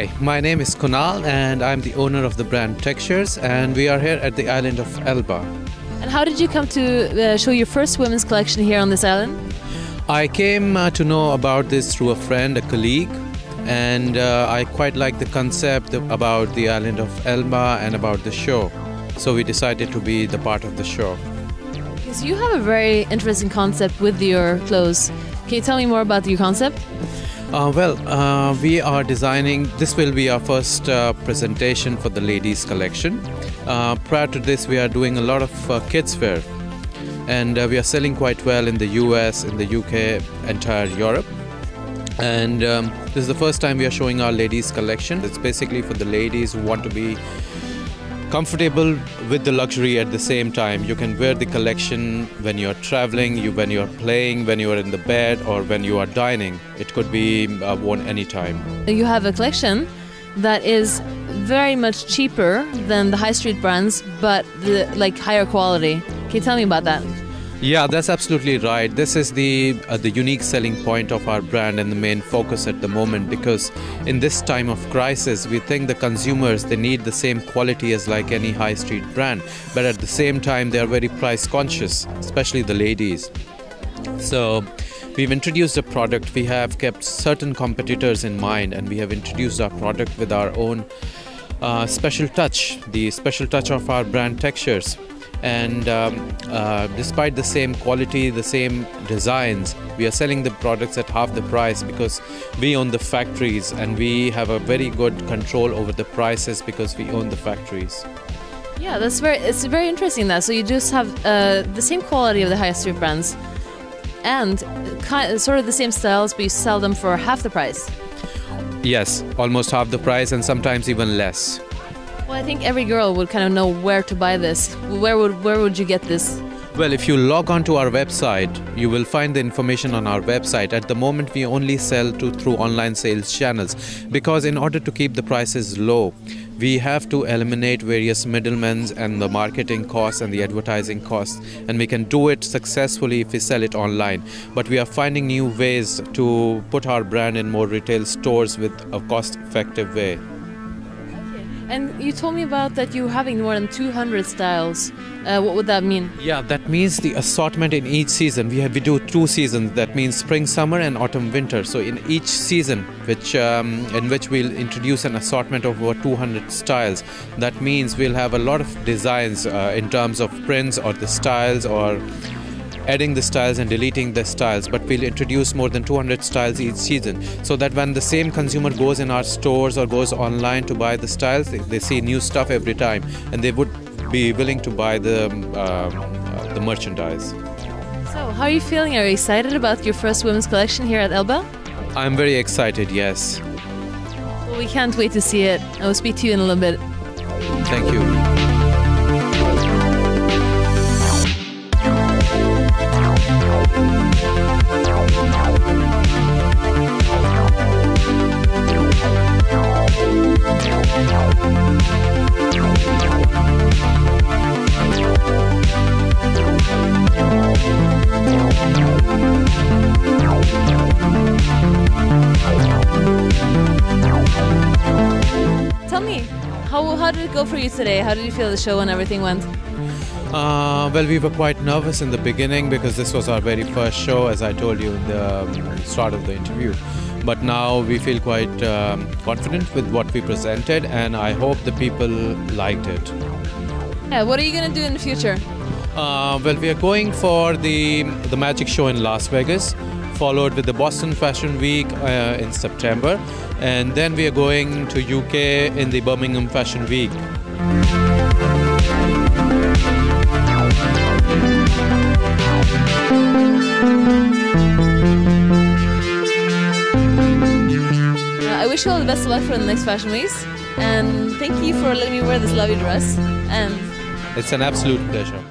Hi, my name is Kunal and I'm the owner of the brand Textures, and we are here at the island of Elba. And how did you come to show your first women's collection here on this island? I came to know about this through a friend, a colleague, and I quite liked the concept about the island of Elba and about the show. So we decided to be the part of the show. So you have a very interesting concept with your clothes. Can you tell me more about your concept? We are designing, this will be our first presentation for the ladies collection. Prior to this, we are doing a lot of kids wear, and we are selling quite well in the US, in the UK, entire Europe. And this is the first time we are showing our ladies collection. It's basically for the ladies who want to be comfortable with the luxury at the same time. You can wear the collection when you're traveling, when you're playing, when you're in the bed, or when you are dining. It could be worn anytime. You have a collection that is very much cheaper than the high street brands, but higher quality. Can you tell me about that? Yeah, that's absolutely right. This is the unique selling point of our brand and the main focus at the moment, because in this time of crisis, we think the consumers, they need the same quality as like any high street brand, but at the same time, they are very price conscious, especially the ladies. So we've introduced a product. We have kept certain competitors in mind, and we have introduced our product with our own special touch, the special touch of our brand Textures. And despite the same quality, the same designs, we are selling the products at half the price because we own the factories, and we have a very good control over the prices because we own the factories. Yeah, it's very interesting that. So you just have the same quality of the high street brands and sort of the same styles, but you sell them for half the price. Yes, almost half the price, and sometimes even less. Well, I think every girl would kind of know where to buy this. Where would you get this? Well, if you log on to our website, you will find the information on our website. At the moment, we only sell through online sales channels, because in order to keep the prices low, we have to eliminate various middlemen and the marketing costs and the advertising costs, and we can do it successfully if we sell it online. But we are finding new ways to put our brand in more retail stores with a cost-effective way. And you told me about that you're having more than 200 styles. What would that mean? Yeah, that means the assortment in each season. We do two seasons. That means spring, summer, and autumn, winter. So in each season, in which we'll introduce an assortment of over 200 styles. That means we'll have a lot of designs in terms of prints or the styles, or adding the styles and deleting the styles, but we'll introduce more than 200 styles each season, so that when the same consumer goes in our stores or goes online to buy the styles, they see new stuff every time, and they would be willing to buy the merchandise. So how are you feeling? Are you excited about your first women's collection here at Elba? I'm very excited, yes. Well, we can't wait to see it. I will speak to you in a little bit. Thank you. Tell me, how did it go for you today? How did you feel the show and everything went? Well, we were quite nervous in the beginning because this was our very first show, as I told you in the start of the interview. But now we feel quite confident with what we presented, and I hope the people liked it. Yeah, what are you going to do in the future? Well, we are going for the magic show in Las Vegas, followed with the Boston Fashion Week in September, and then we are going to UK in the Birmingham Fashion Week. I wish you all the best of luck for the next Fashion Weeks, and thank you for letting me wear this lovely dress. It's an absolute pleasure.